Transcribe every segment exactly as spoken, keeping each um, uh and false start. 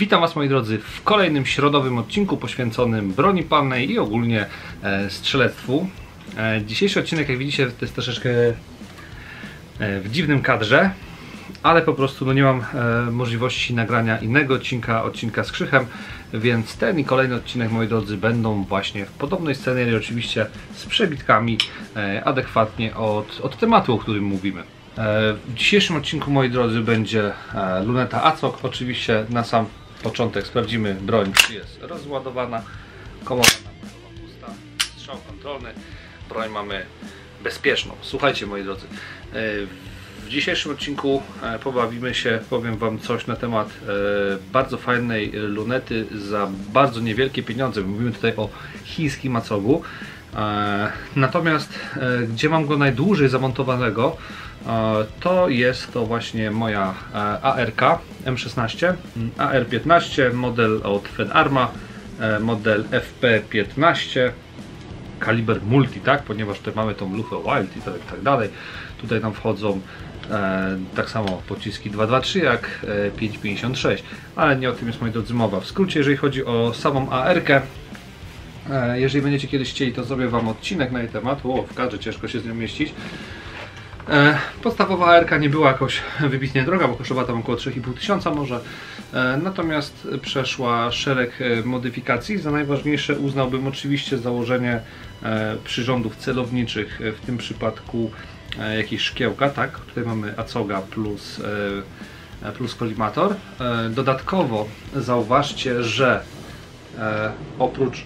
Witam Was, moi drodzy, w kolejnym środowym odcinku poświęconym broni palnej i ogólnie e, strzelectwu. E, dzisiejszy odcinek, jak widzicie, to jest troszeczkę e, w dziwnym kadrze, ale po prostu no, nie mam e, możliwości nagrania innego odcinka, odcinka z Krzychem, więc ten i kolejny odcinek, moi drodzy, będą właśnie w podobnej scenerii, oczywiście z przebitkami e, adekwatnie od, od tematu, o którym mówimy. E, w dzisiejszym odcinku, moi drodzy, będzie e, luneta A C O G, oczywiście na sam początek sprawdzimy broń, czy jest rozładowana, komora namiotowa pusta, strzał kontrolny, broń mamy bezpieczną. Słuchajcie, moi drodzy, w dzisiejszym odcinku pobawimy się, powiem Wam coś na temat bardzo fajnej lunety za bardzo niewielkie pieniądze. Mówimy tutaj o chińskim A C O G-u, natomiast gdzie mam go najdłużej zamontowanego, to jest to właśnie moja ARK M szesnaście A R piętnaście, model od FenArma, model F P piętnaście, kaliber multi, tak, ponieważ tutaj mamy tą lufę Wild i tak, tak dalej. Tutaj nam wchodzą e, tak samo pociski dwieście dwadzieścia trzy jak pięć pięćdziesiąt sześć, ale nie o tym jest, moi drodzy, mowa. W skrócie, jeżeli chodzi o samą A R K, e, jeżeli będziecie kiedyś chcieli, to zrobię Wam odcinek na jej temat. O, w kadrze ciężko się z nią mieścić. Podstawowa A R K nie była jakoś wybitnie droga, bo kosztowała tam około trzy i pół tysiąca może, natomiast przeszła szereg modyfikacji. Za najważniejsze uznałbym oczywiście założenie przyrządów celowniczych, w tym przypadku jakieś szkiełka, tak? Tutaj mamy A C O G-a plus, plus kolimator. Dodatkowo zauważcie, że oprócz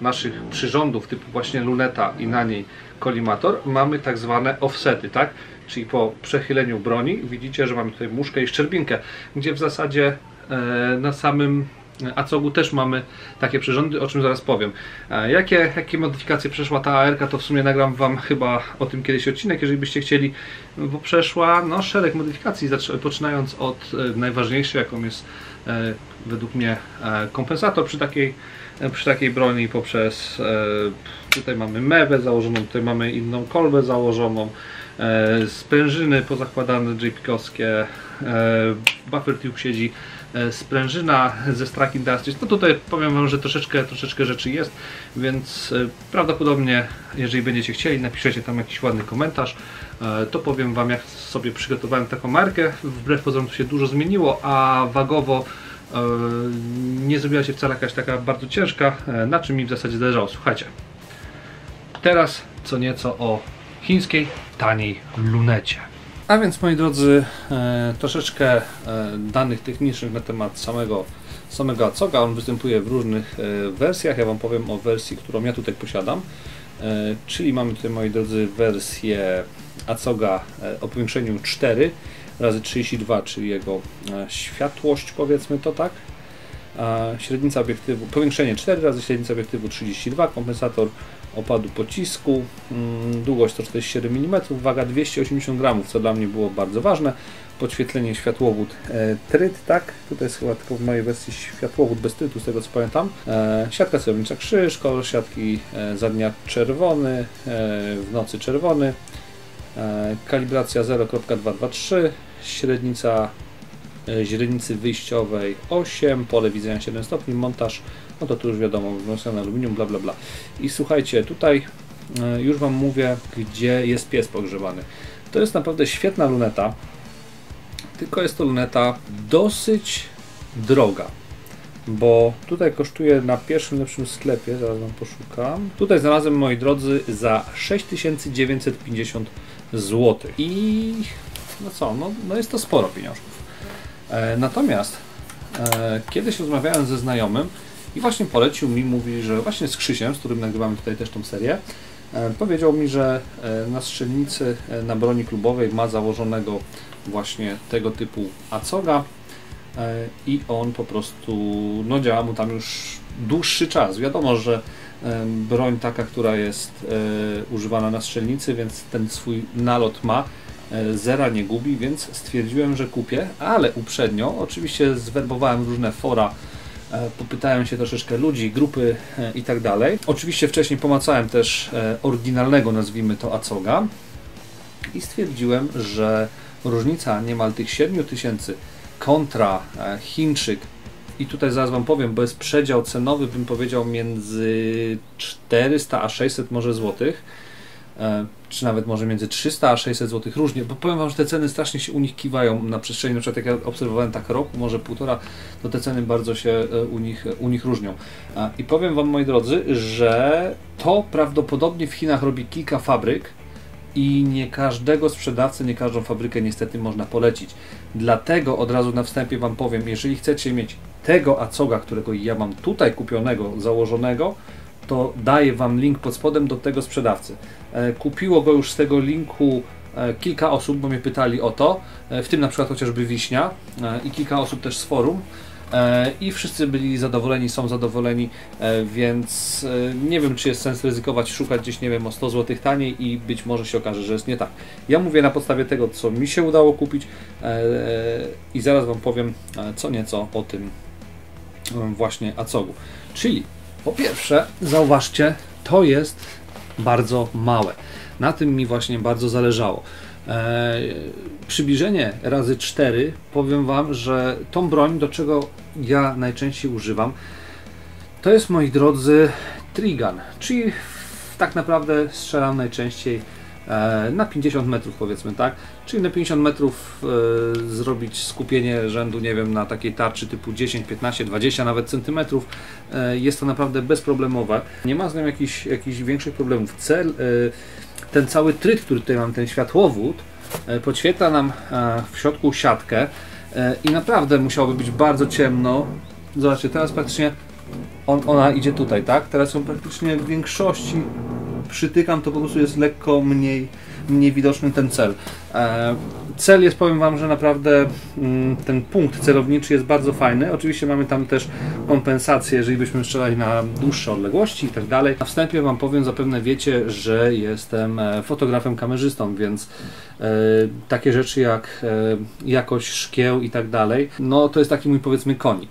naszych przyrządów typu właśnie luneta i na niej kolimator, mamy tak zwane offsety, tak? Czyli po przechyleniu broni widzicie, że mamy tutaj muszkę i szczerbinkę, gdzie w zasadzie e, na samym A C O G-u też mamy takie przyrządy, o czym zaraz powiem. E, jakie, jakie modyfikacje przeszła ta A R K, to w sumie nagram Wam chyba o tym kiedyś odcinek, jeżeli byście chcieli, bo przeszła no, szereg modyfikacji, poczynając od e, najważniejszej, jaką jest e, według mnie e, kompensator przy takiej przy takiej broni, poprzez e, tutaj mamy mewę założoną, tutaj mamy inną kolbę założoną, e, sprężyny pozakładane J P K-owskie, e, buffer tube siedzi, e, sprężyna ze Strike Industries. No tutaj powiem Wam, że troszeczkę, troszeczkę rzeczy jest, więc e, prawdopodobnie, jeżeli będziecie chcieli, napiszecie tam jakiś ładny komentarz, e, to powiem Wam, jak sobie przygotowałem taką markę. Wbrew pozorom to się dużo zmieniło, a wagowo nie zrobiła się wcale jakaś taka bardzo ciężka, na czym mi w zasadzie zależało. Słuchajcie, teraz co nieco o chińskiej taniej lunecie. A więc, moi drodzy, troszeczkę danych technicznych na temat samego, samego A C O G-a. On występuje w różnych wersjach. Ja Wam powiem o wersji, którą ja tutaj posiadam. Czyli mamy tutaj, moi drodzy, wersję A C O G-a o powiększeniu cztery razy trzydzieści dwa, czyli jego światłość, powiedzmy to tak. Średnica obiektywu, powiększenie cztery razy średnica obiektywu trzydzieści dwa, kompensator opadu pocisku, długość sto czterdzieści siedem milimetrów, waga dwieście osiemdziesiąt gramów, co dla mnie było bardzo ważne. Podświetlenie światłowód e, tryd, tak? Tutaj jest chyba tylko w mojej wersji światłowód bez trytu, z tego co pamiętam. E, siatka celownicza krzyż, kolor siatki e, za dnia czerwony, e, w nocy czerwony. Kalibracja zero przecinek dwieście dwadzieścia trzy, średnica źrenicy wyjściowej osiem, pole widzenia siedem stopni, montaż, no to tu już wiadomo, wzmocnione aluminium, bla bla bla. I słuchajcie, tutaj już Wam mówię, gdzie jest pies pogrzebany. To jest naprawdę świetna luneta, tylko jest to luneta dosyć droga, bo tutaj kosztuje na pierwszym lepszym sklepie, zaraz Wam poszukam, tutaj znalazłem, moi drodzy, za sześć tysięcy dziewięćset pięćdziesiąt złotych i no co, no, no jest to sporo pieniążków. E, natomiast e, kiedyś rozmawiałem ze znajomym i właśnie polecił mi, mówi, że właśnie z Krzysiem, z którym nagrywamy tutaj też tą serię, e, powiedział mi, że e, na strzelnicy e, na broni klubowej ma założonego właśnie tego typu A C O G-a. I on po prostu no, działa mu tam już dłuższy czas. Wiadomo, że broń taka, która jest e, używana na strzelnicy, więc ten swój nalot ma, e, zera nie gubi, więc stwierdziłem, że kupię, ale uprzednio oczywiście zwerbowałem różne fora, e, popytałem się troszeczkę ludzi, grupy e, i tak dalej. Oczywiście wcześniej pomacałem też e, oryginalnego, nazwijmy to, A C O G-a i stwierdziłem, że różnica niemal tych siedmiu tysięcy kontra Chińczyk i tutaj zaraz Wam powiem, bo jest przedział cenowy, bym powiedział, między czterysta a sześćset może złotych, czy nawet może między trzysta a sześćset złotych, różnie, bo powiem Wam, że te ceny strasznie się u nich kiwają na przestrzeni, na przykład jak ja obserwowałem tak roku, może półtora, to te ceny bardzo się u nich, u nich różnią. I powiem Wam, moi drodzy, że to prawdopodobnie w Chinach robi kilka fabryk i nie każdego sprzedawcę, nie każdą fabrykę niestety można polecić. Dlatego od razu na wstępie Wam powiem, jeżeli chcecie mieć tego ACOGa, którego ja mam tutaj kupionego, założonego, to daję Wam link pod spodem do tego sprzedawcy. Kupiło go już z tego linku kilka osób, bo mnie pytali o to, w tym na przykład chociażby Wiśnia i kilka osób też z forum. I wszyscy byli zadowoleni, są zadowoleni, więc nie wiem, czy jest sens ryzykować, szukać gdzieś, nie wiem, o sto złotych taniej i być może się okaże, że jest nie tak. Ja mówię na podstawie tego, co mi się udało kupić i zaraz Wam powiem co nieco o tym właśnie ACOGu. Czyli po pierwsze, zauważcie, to jest bardzo małe. Na tym mi właśnie bardzo zależało. Eee, przybliżenie razy cztery, powiem Wam, że tą broń, do czego ja najczęściej używam, to jest, moi drodzy, trigun, czyli tak naprawdę strzelam najczęściej e, na pięćdziesiąt metrów, powiedzmy, tak, czyli na pięćdziesiąt metrów e, zrobić skupienie rzędu, nie wiem, na takiej tarczy typu dziesięć, piętnaście, dwadzieścia nawet centymetrów, e, jest to naprawdę bezproblemowe, nie ma z nią jakichś, jakichś większych problemów. Cel, e, ten cały tryb, który tutaj mam, ten światłowód, podświetla nam w środku siatkę i naprawdę musiałoby być bardzo ciemno. Zobaczcie, teraz praktycznie on, ona idzie tutaj, tak? Teraz ją praktycznie w większości przytykam, to po prostu jest lekko mniej, mniej widoczny ten cel. Cel jest, powiem Wam, że naprawdę ten punkt celowniczy jest bardzo fajny. Oczywiście mamy tam też kompensację, jeżeli byśmy strzelali na dłuższe odległości i tak dalej. Na wstępie Wam powiem, zapewne wiecie, że jestem fotografem kamerzystą, więc e, takie rzeczy jak e, jakość szkieł i tak dalej, no to jest taki mój, powiedzmy, konik.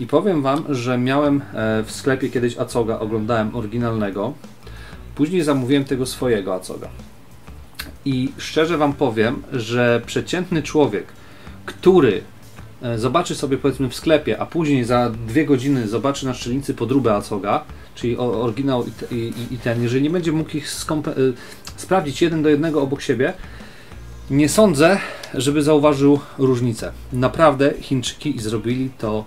I powiem Wam, że miałem w sklepie kiedyś ACOGa, oglądałem oryginalnego, później zamówiłem tego swojego ACOGa. I szczerze Wam powiem, że przeciętny człowiek, który zobaczy sobie, powiedzmy, w sklepie, a później za dwie godziny zobaczy na strzelnicy podróbę ACOGa, czyli oryginał i, i, i ten, jeżeli nie będzie mógł ich sprawdzić jeden do jednego obok siebie, nie sądzę, żeby zauważył różnicę. Naprawdę Chińczyki zrobili to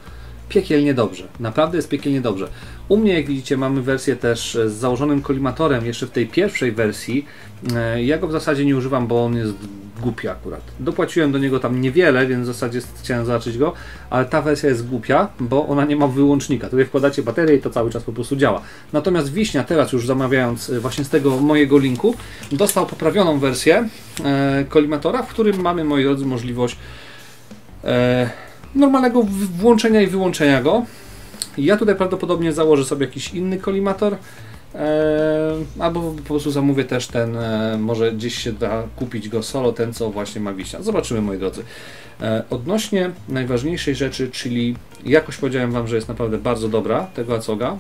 piekielnie dobrze. Naprawdę jest piekielnie dobrze. U mnie, jak widzicie, mamy wersję też z założonym kolimatorem, jeszcze w tej pierwszej wersji. Ja go w zasadzie nie używam, bo on jest głupi akurat. Dopłaciłem do niego tam niewiele, więc w zasadzie chciałem zobaczyć go, ale ta wersja jest głupia, bo ona nie ma wyłącznika. Tutaj wkładacie baterię i to cały czas po prostu działa. Natomiast Wiśnia teraz, już zamawiając właśnie z tego mojego linku, dostał poprawioną wersję kolimatora, w którym mamy, moi drodzy, możliwość normalnego włączenia i wyłączenia go. Ja tutaj prawdopodobnie założę sobie jakiś inny kolimator, e, albo po prostu zamówię też ten, e, może gdzieś się da kupić go solo, ten co właśnie ma Wiśnia. Zobaczymy, moi drodzy. E, odnośnie najważniejszej rzeczy, czyli jakoś powiedziałem Wam, że jest naprawdę bardzo dobra tego ACOGa.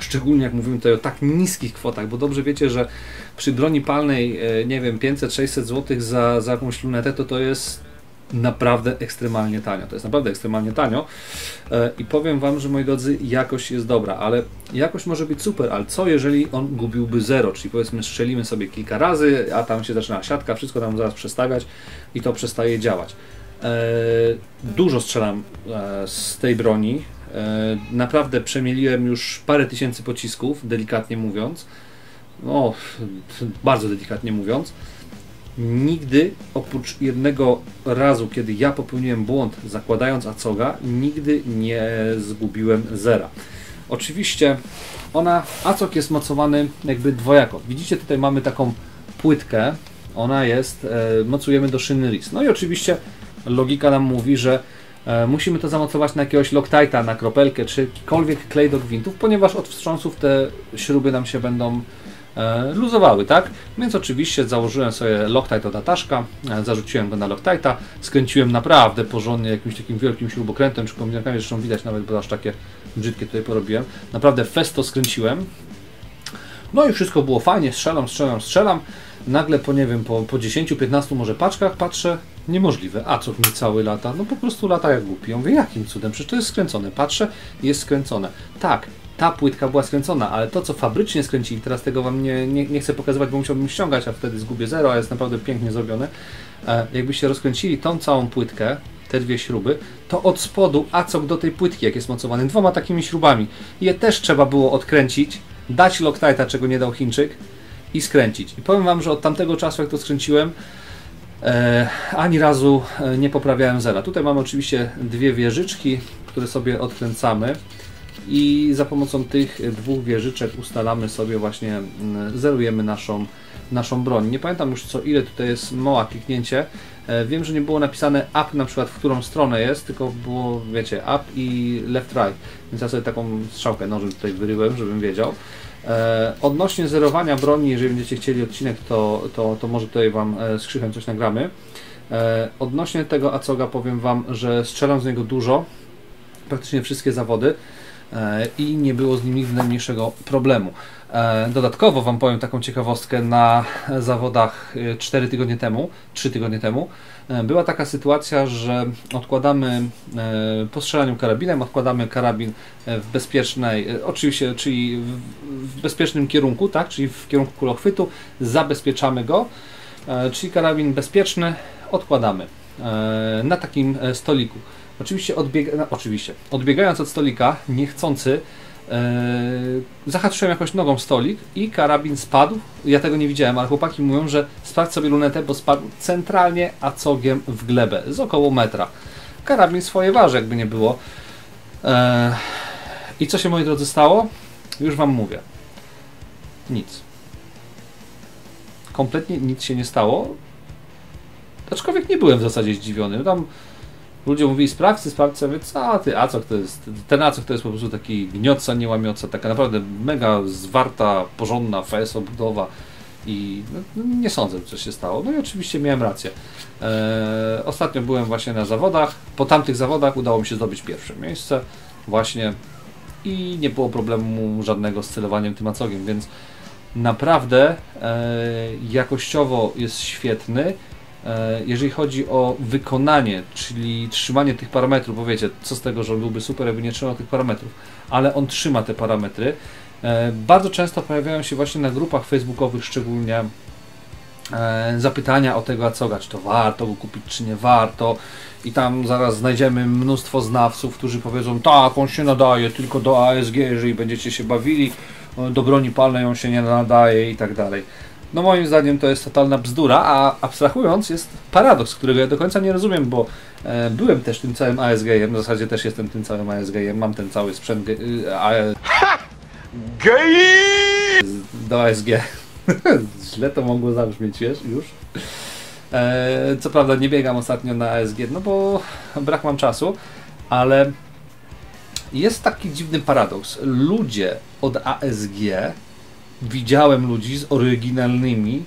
Szczególnie jak mówimy tutaj o tak niskich kwotach, bo dobrze wiecie, że przy broni palnej, e, nie wiem, pięćset sześćset złotych za, za jakąś lunetę, to to jest naprawdę ekstremalnie tanio. To jest naprawdę ekstremalnie tanio i powiem Wam, że, moi drodzy, jakość jest dobra, ale jakość może być super, ale co jeżeli on gubiłby zero, czyli powiedzmy strzelimy sobie kilka razy, a tam się zaczyna siatka, wszystko tam zaraz przestawiać i to przestaje działać. Dużo strzelam z tej broni, naprawdę przemieliłem już parę tysięcy pocisków, delikatnie mówiąc, no bardzo delikatnie mówiąc. Nigdy, oprócz jednego razu, kiedy ja popełniłem błąd zakładając ACOGa, nigdy nie zgubiłem zera. Oczywiście ona, ACOG jest mocowany jakby dwojako. Widzicie, tutaj mamy taką płytkę, ona jest, e, mocujemy do szyny R I S. No i oczywiście logika nam mówi, że e, musimy to zamocować na jakiegoś Loctite'a, na kropelkę, czy jakikolwiek klej do gwintów, ponieważ od wstrząsów te śruby nam się będą luzowały, tak? Więc oczywiście założyłem sobie Loctite od Ataszka, zarzuciłem go na Loctite'a, skręciłem naprawdę porządnie jakimś takim wielkim śrubokrętem czy kombinakami, zresztą widać nawet, bo aż takie brzydkie tutaj porobiłem. Naprawdę festo skręciłem. No i wszystko było fajnie, strzelam, strzelam, strzelam. Nagle po, nie wiem, po, po dziesięciu, piętnastu może paczkach patrzę, niemożliwe, a co mi cały lata? No po prostu lata jak głupi. Ja mówię, jakim cudem, przecież to jest skręcone. Patrzę, jest skręcone. Tak, ta płytka była skręcona, ale to co fabrycznie skręcili, teraz tego Wam nie, nie, nie chcę pokazywać, bo musiałbym ściągać, a wtedy zgubię zero, a jest naprawdę pięknie zrobione. E, jakbyście rozkręcili tą całą płytkę, te dwie śruby, to od spodu A C O G do tej płytki, jak jest mocowany, dwoma takimi śrubami. Je też trzeba było odkręcić, dać Loctite'a, czego nie dał Chińczyk, i skręcić. I powiem Wam, że od tamtego czasu, jak to skręciłem, e, ani razu nie poprawiałem zera. Tutaj mamy oczywiście dwie wieżyczki, które sobie odkręcamy i za pomocą tych dwóch wieżyczek ustalamy sobie właśnie, zerujemy naszą, naszą broń. Nie pamiętam już co ile tutaj jest mała kliknięcie. E, wiem, że nie było napisane up na przykład, w którą stronę jest, tylko było, wiecie, up i left right. Więc ja sobie taką strzałkę nożem tutaj wyryłem, żebym wiedział. E, odnośnie zerowania broni, jeżeli będziecie chcieli odcinek, to, to, to może tutaj Wam z Krzychem coś nagramy. E, odnośnie tego A C O G-a powiem Wam, że strzelam z niego dużo, praktycznie wszystkie zawody e, i nie było z nim nigdy najmniejszego problemu. E, dodatkowo Wam powiem taką ciekawostkę, na zawodach cztery tygodnie temu, trzy tygodnie temu e, była taka sytuacja, że odkładamy e, po strzelaniu karabinem, odkładamy karabin w bezpiecznej, e, oczywiście, czyli w, w bezpiecznym kierunku, tak, czyli w kierunku kulochwytu, zabezpieczamy go, e, czyli karabin bezpieczny, odkładamy e, na takim stoliku. Oczywiście, odbiega, no, oczywiście odbiegając od stolika, niechcący, zahaczyłem jakoś nogą stolik i karabin spadł. Ja tego nie widziałem, ale chłopaki mówią, że sprawdź sobie lunetę, bo spadł centralnie acogiem w glebę z około metra. Karabin swoje waży, jakby nie było. I co się, moi drodzy, stało? Już Wam mówię. Nic. Kompletnie nic się nie stało. Aczkolwiek nie byłem w zasadzie zdziwiony. Tam ludzie mówili, sprawdźcy, sprawdźcy, ja mówię, co ty, A C O G to jest, ten A C O G to jest po prostu taki gnioca, nie łamioca, taka naprawdę mega zwarta, porządna F S O budowa i no, nie sądzę, co się stało. No i oczywiście miałem rację. Eee, ostatnio byłem właśnie na zawodach, po tamtych zawodach udało mi się zdobyć pierwsze miejsce właśnie i nie było problemu żadnego z celowaniem tym A C O G-iem, więc naprawdę eee, jakościowo jest świetny. Jeżeli chodzi o wykonanie, czyli trzymanie tych parametrów, bo wiecie, co z tego, że on byłby super, jakby nie trzymał tych parametrów, ale on trzyma te parametry. Bardzo często pojawiają się właśnie na grupach facebookowych szczególnie zapytania o tego A C O G-a, czy to warto go kupić, czy nie warto. I tam zaraz znajdziemy mnóstwo znawców, którzy powiedzą, tak, on się nadaje tylko do A S G, jeżeli będziecie się bawili, do broni palnej on się nie nadaje i tak dalej. No moim zdaniem to jest totalna bzdura, a abstrahując jest paradoks, którego ja do końca nie rozumiem, bo e, byłem też tym całym A S G-em, w zasadzie też jestem tym całym A S G-em, mam ten cały sprzęt ge y, a ha! Gej! Do A S G. Źle to mogło zabrzmieć, wiesz, już. E, co prawda nie biegam ostatnio na A S G, no bo brak mam czasu, ale jest taki dziwny paradoks. Ludzie od A S G, widziałem ludzi z oryginalnymi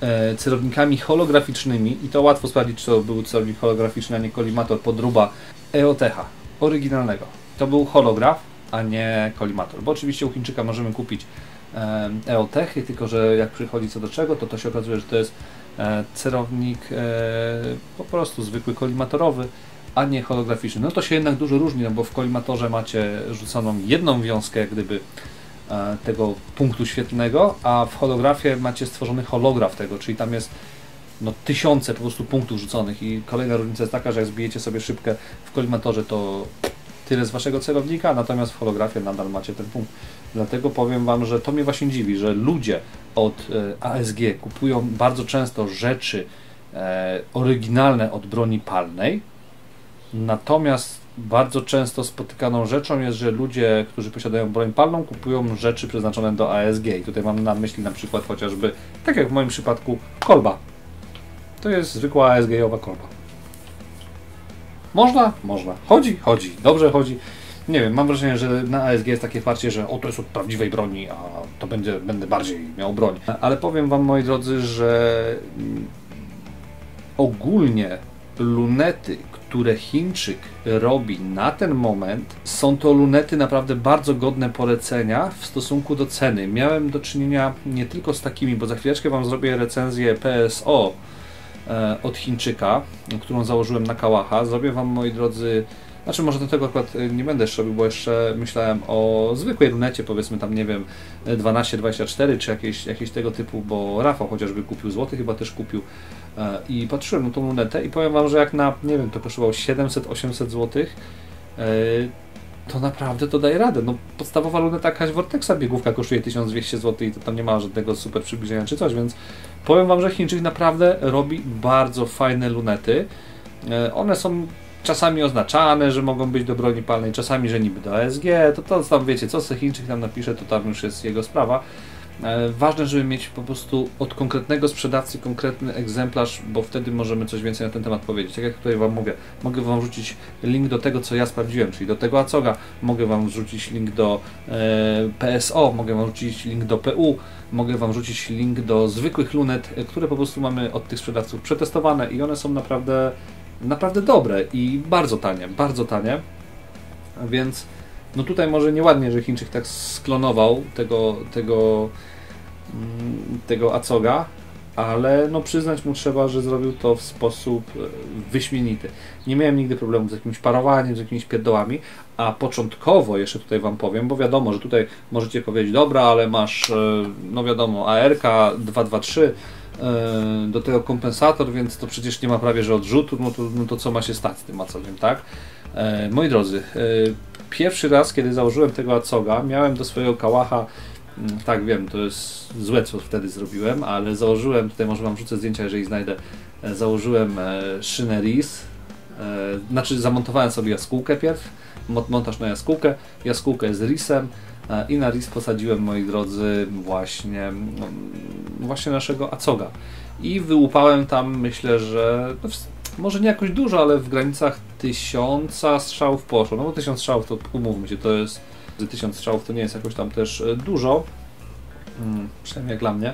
e, celownikami holograficznymi i to łatwo sprawdzić, czy to był celownik holograficzny, a nie kolimator podruba Eotecha, oryginalnego. To był holograf, a nie kolimator, bo oczywiście u Chińczyka możemy kupić e, Eotechy, tylko że jak przychodzi co do czego, to to się okazuje, że to jest e, celownik e, po prostu zwykły kolimatorowy, a nie holograficzny. No to się jednak dużo różni, no bo w kolimatorze macie rzuconą jedną wiązkę, jak gdyby tego punktu świetlnego, a w holografie macie stworzony holograf tego, czyli tam jest no, tysiące po prostu punktów rzuconych i kolejna różnica jest taka, że jak zbijecie sobie szybkę w kolimatorze, to tyle z waszego celownika, natomiast w holografie nadal macie ten punkt. Dlatego powiem Wam, że to mnie właśnie dziwi, że ludzie od A S G kupują bardzo często rzeczy oryginalne od broni palnej, natomiast bardzo często spotykaną rzeczą jest, że ludzie, którzy posiadają broń palną, kupują rzeczy przeznaczone do A S G. I tutaj mam na myśli na przykład chociażby, tak jak w moim przypadku, kolba. To jest zwykła A S G-owa kolba. Można? Można. Chodzi? Chodzi. Dobrze chodzi. Nie wiem, mam wrażenie, że na A S G jest takie wsparcie, że o, to jest od prawdziwej broni, a to będzie, będę bardziej miał broń. Ale powiem Wam, moi drodzy, że ogólnie lunety, które Chińczyk robi na ten moment, są to lunety naprawdę bardzo godne polecenia w stosunku do ceny. Miałem do czynienia nie tylko z takimi, bo za chwileczkę Wam zrobię recenzję P S O od Chińczyka, którą założyłem na Kałacha. Zrobię Wam, moi drodzy, znaczy może do tego akurat nie będę jeszcze robił, bo jeszcze myślałem o zwykłej lunecie, powiedzmy tam, nie wiem, dwanaście dwadzieścia cztery czy jakieś, jakieś tego typu, bo Rafał chociażby kupił, złoty chyba też kupił, i patrzyłem na tą lunetę i powiem Wam, że jak na, nie wiem, to kosztowało siedemset osiemset złotych, to naprawdę to daje radę. No podstawowa luneta jakaś Vortexa biegówka kosztuje tysiąc dwieście złotych i to tam nie ma żadnego super przybliżenia czy coś, więc powiem Wam, że Chińczyk naprawdę robi bardzo fajne lunety. One są czasami oznaczane, że mogą być do broni palnej, czasami, że niby do E S G, to, to tam wiecie, co se Chińczyk tam napisze, to tam już jest jego sprawa. E, ważne, żeby mieć po prostu od konkretnego sprzedawcy konkretny egzemplarz, bo wtedy możemy coś więcej na ten temat powiedzieć. Tak jak tutaj Wam mówię, mogę Wam wrzucić link do tego, co ja sprawdziłem, czyli do tego A C O G a, mogę Wam wrzucić link do e, P S O, mogę Wam wrzucić link do P U, mogę Wam wrzucić link do zwykłych lunet, które po prostu mamy od tych sprzedawców przetestowane i one są naprawdę... naprawdę dobre i bardzo tanie, bardzo tanie, więc no tutaj może nieładnie, że Chińczyk tak sklonował tego, tego, tego A C O G a, ale no przyznać mu trzeba, że zrobił to w sposób wyśmienity. Nie miałem nigdy problemu z jakimś parowaniem, z jakimiś pierdołami, a początkowo jeszcze tutaj Wam powiem, bo wiadomo, że tutaj możecie powiedzieć, dobra, ale masz, no wiadomo, A R K dwieście dwadzieścia trzy, do tego kompensator, więc to przecież nie ma prawie że odrzutu, no to, no to co ma się stać z tym A C O G iem, tak? E, moi drodzy, e, pierwszy raz, kiedy założyłem tego A C O G a, miałem do swojego Kałacha, tak wiem, to jest złe, co wtedy zrobiłem, ale założyłem, tutaj może Wam wrzucę zdjęcia, jeżeli znajdę, e, założyłem e, szynę R I S, e, znaczy zamontowałem sobie jaskółkę pierw, montaż na jaskółkę, jaskółkę z R I S em, i na R I S posadziłem, moi drodzy, właśnie, no, właśnie naszego A C O G a i wyłupałem tam, myślę, że no, w, może nie jakoś dużo, ale w granicach tysiąca strzałów poszło, no bo tysiąc strzałów to umówmy się, to jest, tysiąc strzałów to nie jest jakoś tam też dużo, hmm, przynajmniej jak dla mnie,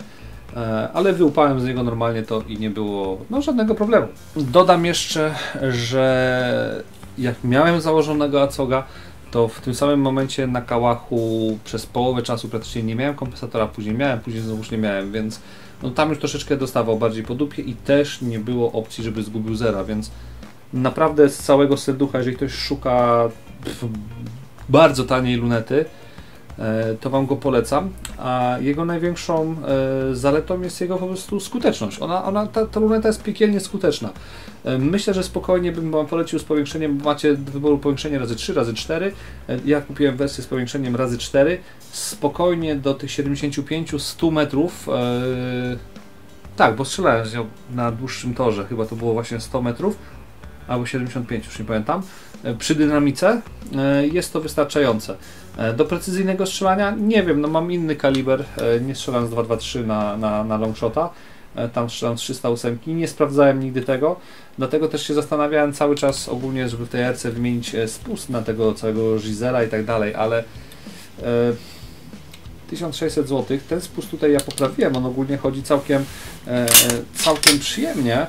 e, ale wyłupałem z niego normalnie to i nie było no, żadnego problemu. Dodam jeszcze, że jak miałem założonego A C O G a, to w tym samym momencie na Kałachu przez połowę czasu praktycznie nie miałem kompensatora, później miałem, później znowuż nie miałem, więc no tam już troszeczkę dostawał bardziej po dupie i też nie było opcji, żeby zgubił zera, więc naprawdę z całego serducha, jeżeli ktoś szuka bardzo taniej lunety, to Wam go polecam, a jego największą zaletą jest jego po prostu skuteczność. Ona, ona, ta, ta luneta jest piekielnie skuteczna. Myślę, że spokojnie bym Wam polecił z powiększeniem, macie do wyboru powiększenie razy trzy, razy cztery. Ja kupiłem wersję z powiększeniem razy cztery. Spokojnie do tych siedemdziesięciu pięciu do stu metrów. Tak, bo strzelałem z nią na dłuższym torze, chyba to było właśnie sto metrów. Albo siedemdziesiąt pięć, już nie pamiętam. Przy dynamice jest to wystarczające. Do precyzyjnego strzelania nie wiem, no mam inny kaliber, nie strzelam z dwa dwadzieścia trzy na, na, na longshota, tam strzelam z trzysta osiem, nie sprawdzałem nigdy tego, dlatego też się zastanawiałem cały czas ogólnie, żeby w tej R C wymienić spust na tego całego Gisela i tak dalej, ale e, tysiąc sześćset złotych, ten spust tutaj ja poprawiłem, on ogólnie chodzi całkiem, e, całkiem przyjemnie.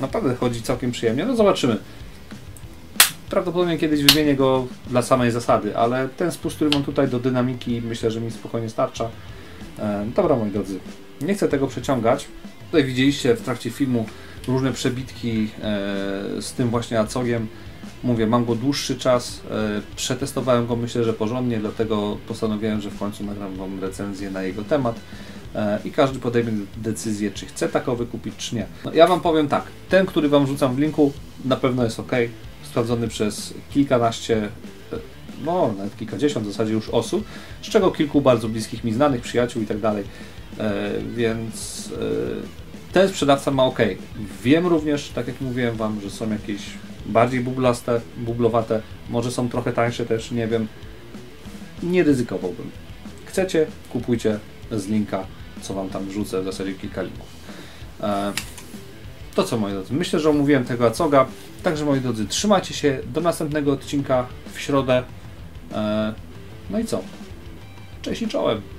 Naprawdę chodzi całkiem przyjemnie, no zobaczymy. Prawdopodobnie kiedyś wymienię go dla samej zasady, ale ten spust, który mam tutaj do dynamiki, myślę, że mi spokojnie starcza. E, dobra, moi drodzy, nie chcę tego przeciągać. Tutaj widzieliście w trakcie filmu różne przebitki e, z tym właśnie A C O G iem. Mówię, mam go dłuższy czas, e, przetestowałem go, myślę, że porządnie, dlatego postanowiłem, że w końcu nagram Wam recenzję na jego temat. I każdy podejmie decyzję, czy chce takowy kupić, czy nie. No, ja Wam powiem tak, ten, który Wam wrzucam w linku, na pewno jest ok, sprawdzony przez kilkanaście, no nawet kilkadziesiąt w zasadzie już osób, z czego kilku bardzo bliskich mi znanych, przyjaciół i tak dalej, więc e, ten sprzedawca ma ok. Wiem również, tak jak mówiłem Wam, że są jakieś bardziej bublaste, bublowate, może są trochę tańsze też, nie wiem, nie ryzykowałbym. Chcecie, kupujcie z linka, co Wam tam wrzucę, w zasadzie kilka linków. E, to co, moi drodzy, myślę, że omówiłem tego A C O G a, także moi drodzy, trzymajcie się, do następnego odcinka w środę, e, no i co, cześć i czołem.